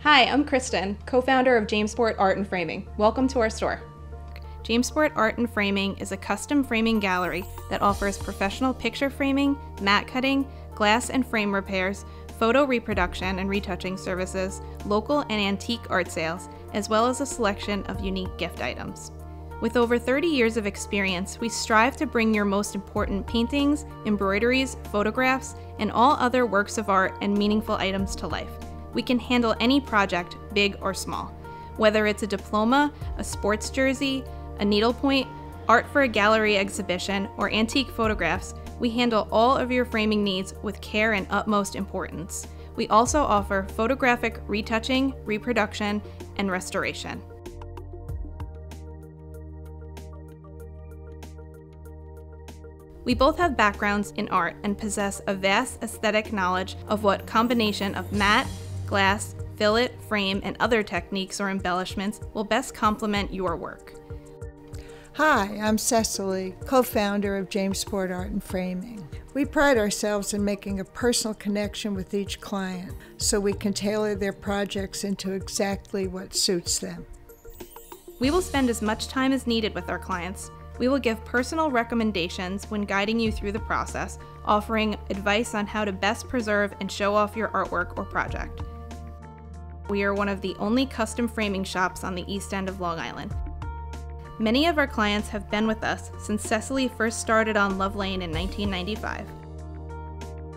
Hi, I'm Kristen, co-founder of Jamesport Art and Framing. Welcome to our store. Jamesport Art and Framing is a custom framing gallery that offers professional picture framing, mat cutting, glass and frame repairs, photo reproduction and retouching services, local and antique art sales, as well as a selection of unique gift items. With over 30 years of experience, we strive to bring your most important paintings, embroideries, photographs, and all other works of art and meaningful items to life. We can handle any project, big or small. Whether it's a diploma, a sports jersey, a needlepoint, art for a gallery exhibition, or antique photographs, we handle all of your framing needs with care and utmost importance. We also offer photographic retouching, reproduction, and restoration. We both have backgrounds in art and possess a vast aesthetic knowledge of what combination of mat, glass, fillet, frame, and other techniques or embellishments will best complement your work. Hi, I'm Cecily, co-founder of Jamesport Art and Framing. We pride ourselves in making a personal connection with each client so we can tailor their projects into exactly what suits them. We will spend as much time as needed with our clients. We will give personal recommendations when guiding you through the process, offering advice on how to best preserve and show off your artwork or project. We are one of the only custom framing shops on the East End of Long Island. Many of our clients have been with us since Cecily first started on Love Lane in 1995.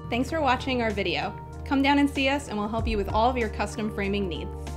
Thanks for watching our video. Come down and see us and we'll help you with all of your custom framing needs.